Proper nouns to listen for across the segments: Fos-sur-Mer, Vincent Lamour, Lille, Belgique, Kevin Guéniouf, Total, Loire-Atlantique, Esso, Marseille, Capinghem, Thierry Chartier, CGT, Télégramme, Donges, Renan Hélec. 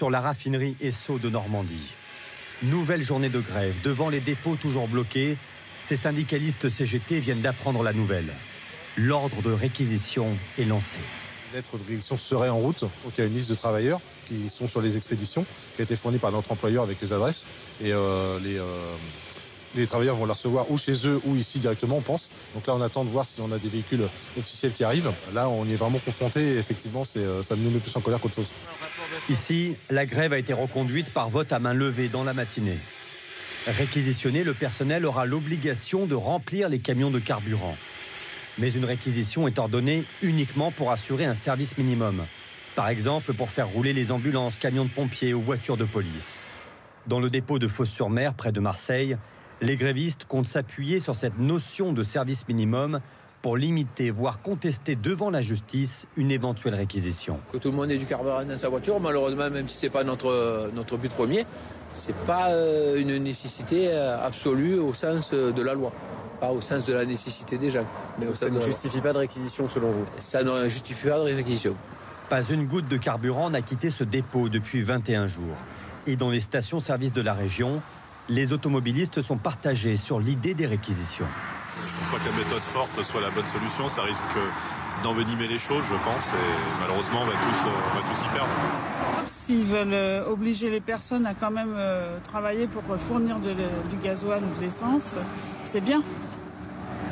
sur la raffinerie Esso de Normandie. Nouvelle journée de grève, devant les dépôts toujours bloqués, ces syndicalistes CGT viennent d'apprendre la nouvelle. L'ordre de réquisition est lancé. Lettre de réquisition serait en route, donc il y a une liste de travailleurs qui sont sur les expéditions, qui a été fournie par notre employeur avec les adresses. Et les travailleurs vont la recevoir ou chez eux ou ici directement, on pense. Donc là, on attend de voir si on a des véhicules officiels qui arrivent. Là, on y est vraiment confronté et effectivement, ça nous met plus en colère qu'autre chose. Ici, la grève a été reconduite par vote à main levée dans la matinée. Réquisitionné, le personnel aura l'obligation de remplir les camions de carburant. Mais une réquisition est ordonnée uniquement pour assurer un service minimum. Par exemple, pour faire rouler les ambulances, camions de pompiers ou voitures de police. Dans le dépôt de Fos-sur-Mer, près de Marseille, les grévistes comptent s'appuyer sur cette notion de service minimum pour limiter, voire contester devant la justice, une éventuelle réquisition. Que tout le monde ait du carburant dans sa voiture, malheureusement, même si ce n'est pas notre but premier, ce n'est pas une nécessité absolue au sens de la loi. Pas au sens de la nécessité des gens. Mais ça ne justifie pas de réquisition selon vous? Ça ne justifie pas de réquisition. Pas une goutte de carburant n'a quitté ce dépôt depuis 21 jours. Et dans les stations-service de la région, les automobilistes sont partagés sur l'idée des réquisitions. Je crois que la méthode forte soit la bonne solution. Ça risque d'envenimer les choses, je pense. Et malheureusement, on va tous y perdre. S'ils veulent obliger les personnes à quand même travailler pour fournir du gasoil ou de l'essence, c'est bien.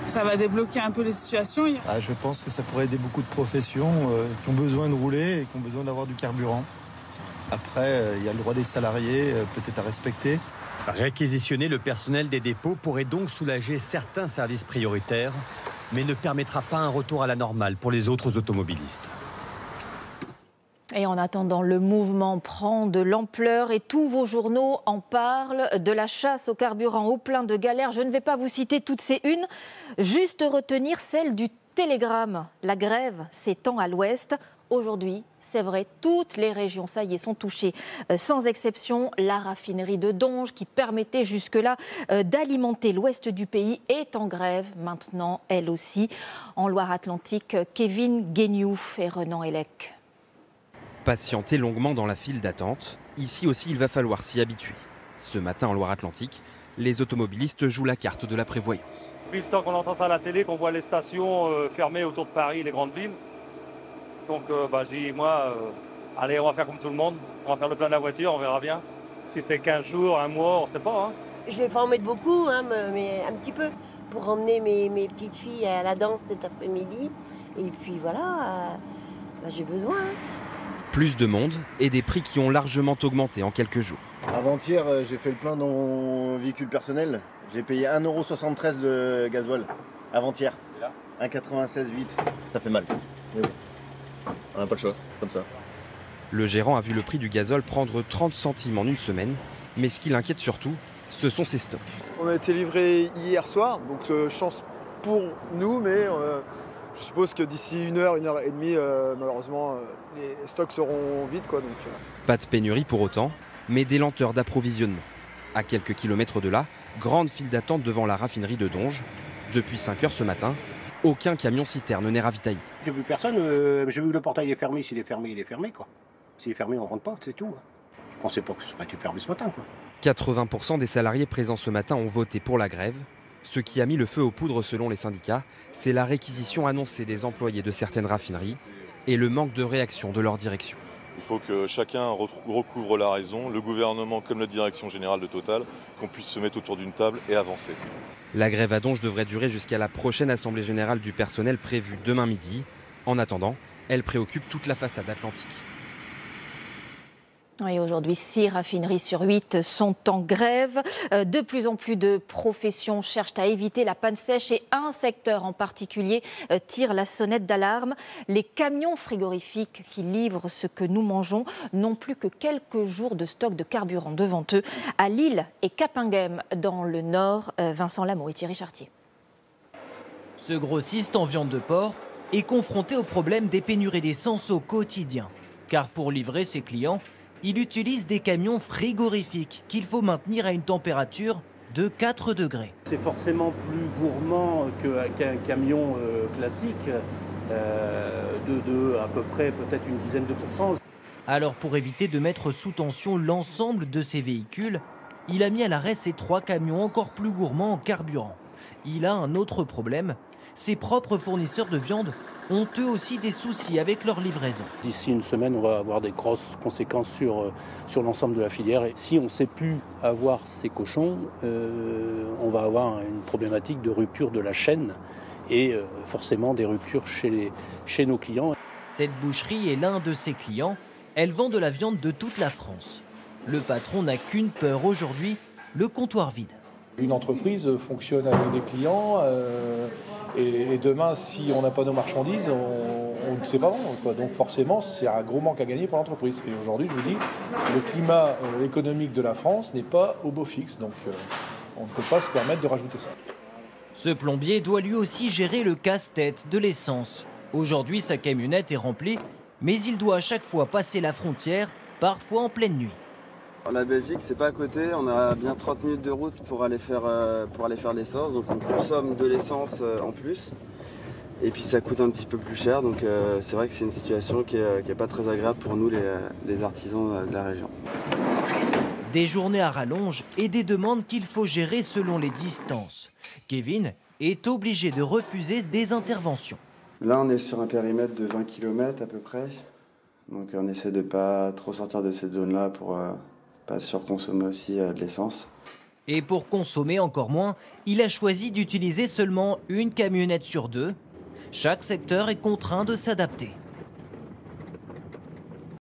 Ça va débloquer un peu les situations. Ah, je pense que ça pourrait aider beaucoup de professions qui ont besoin de rouler et qui ont besoin d'avoir du carburant. Après, il y a le droit des salariés peut-être à respecter. Réquisitionner le personnel des dépôts pourrait donc soulager certains services prioritaires, mais ne permettra pas un retour à la normale pour les autres automobilistes. Et en attendant, le mouvement prend de l'ampleur et tous vos journaux en parlent, de la chasse au carburant au plein de galères. Je ne vais pas vous citer toutes ces unes, juste retenir celle du Télégramme. La grève s'étend à l'ouest. Aujourd'hui, c'est vrai, toutes les régions, ça y est, sont touchées. Sans exception, la raffinerie de Donges, qui permettait jusque-là d'alimenter l'ouest du pays, est en grève maintenant, elle aussi. En Loire-Atlantique, Kevin Guéniouf et Renan Hélec. Patienter longuement dans la file d'attente, ici aussi il va falloir s'y habituer. Ce matin en Loire-Atlantique, les automobilistes jouent la carte de la prévoyance. Depuis le temps qu'on entend ça à la télé, qu'on voit les stations fermées autour de Paris, les grandes villes, donc j'ai dit, moi, allez, on va faire comme tout le monde, on va faire le plein de la voiture, on verra bien. Si c'est 15 jours, un mois, on ne sait pas. Hein. Je ne vais pas en mettre beaucoup, hein, mais un petit peu, pour emmener mes petites filles à la danse cet après-midi. Et puis voilà, j'ai besoin. Plus de monde et des prix qui ont largement augmenté en quelques jours. Avant-hier, j'ai fait le plein dans mon véhicule personnel. J'ai payé 1,73 € de gasoil, avant-hier. 1,96 €, 8. Ça fait mal. Mais bon. On n'a pas le choix, comme ça. Le gérant a vu le prix du gazole prendre 30 centimes en une semaine, mais ce qui l'inquiète surtout, ce sont ses stocks. On a été livré hier soir, donc chance pour nous, mais je suppose que d'ici une heure et demie, malheureusement, les stocks seront vides, quoi, donc. Pas de pénurie pour autant, mais des lenteurs d'approvisionnement. À quelques kilomètres de là, grande file d'attente devant la raffinerie de Donges. Depuis 5 heures ce matin, aucun camion-citerne n'est ravitaillé. J'ai vu personne, j'ai vu que le portail est fermé. S'il est fermé, il est fermé, quoi. S'il est fermé, on ne rentre pas, c'est tout. Je pensais pas que ça aurait été fermé ce matin, quoi. 80% des salariés présents ce matin ont voté pour la grève. Ce qui a mis le feu aux poudres selon les syndicats, c'est la réquisition annoncée des employés de certaines raffineries et le manque de réaction de leur direction. Il faut que chacun recouvre la raison, le gouvernement comme la direction générale de Total, qu'on puisse se mettre autour d'une table et avancer. La grève à Donges devrait durer jusqu'à la prochaine assemblée générale du personnel prévue demain midi. En attendant, elle préoccupe toute la façade atlantique. Et aujourd'hui, 6 raffineries sur 8 sont en grève. De plus en plus de professions cherchent à éviter la panne sèche et un secteur en particulier tire la sonnette d'alarme. Les camions frigorifiques qui livrent ce que nous mangeons n'ont plus que quelques jours de stock de carburant devant eux. À Lille et Capinghem, dans le Nord, Vincent Lamour et Thierry Chartier. Ce grossiste en viande de porc est confronté au problème des pénuries d'essence au quotidien. Car pour livrer ses clients, il utilise des camions frigorifiques qu'il faut maintenir à une température de 4 degrés. C'est forcément plus gourmand qu'un camion classique, de à peu près peut-être une dizaine de pourcents. Alors pour éviter de mettre sous tension l'ensemble de ses véhicules, il a mis à l'arrêt ses 3 camions encore plus gourmands en carburant. Il a un autre problème, ses propres fournisseurs de viande ont eux aussi des soucis avec leur livraison. D'ici une semaine, on va avoir des grosses conséquences sur l'ensemble de la filière. Et si on ne sait plus avoir ces cochons, on va avoir une problématique de rupture de la chaîne et forcément des ruptures chez nos clients. Cette boucherie est l'un de ses clients. Elle vend de la viande de toute la France. Le patron n'a qu'une peur aujourd'hui, le comptoir vide. Une entreprise fonctionne avec des clients et demain, si on n'a pas nos marchandises, on ne sait pas vendre, quoi. Donc forcément, c'est un gros manque à gagner pour l'entreprise. Et aujourd'hui, je vous dis, le climat économique de la France n'est pas au beau fixe. Donc on ne peut pas se permettre de rajouter ça. Ce plombier doit lui aussi gérer le casse-tête de l'essence. Aujourd'hui, sa camionnette est remplie, mais il doit à chaque fois passer la frontière, parfois en pleine nuit. La Belgique, c'est pas à côté, on a bien 30 minutes de route pour aller faire l'essence, donc on consomme de l'essence en plus. Et puis ça coûte un petit peu plus cher, donc c'est vrai que c'est une situation qui n'est pas très agréable pour nous les artisans de la région. Des journées à rallonge et des demandes qu'il faut gérer selon les distances. Kevin est obligé de refuser des interventions. Là on est sur un périmètre de 20 km à peu près, donc on essaie de pas trop sortir de cette zone-là pour... pas surconsommer aussi de l'essence. Et pour consommer encore moins, il a choisi d'utiliser seulement une camionnette sur 2. Chaque secteur est contraint de s'adapter.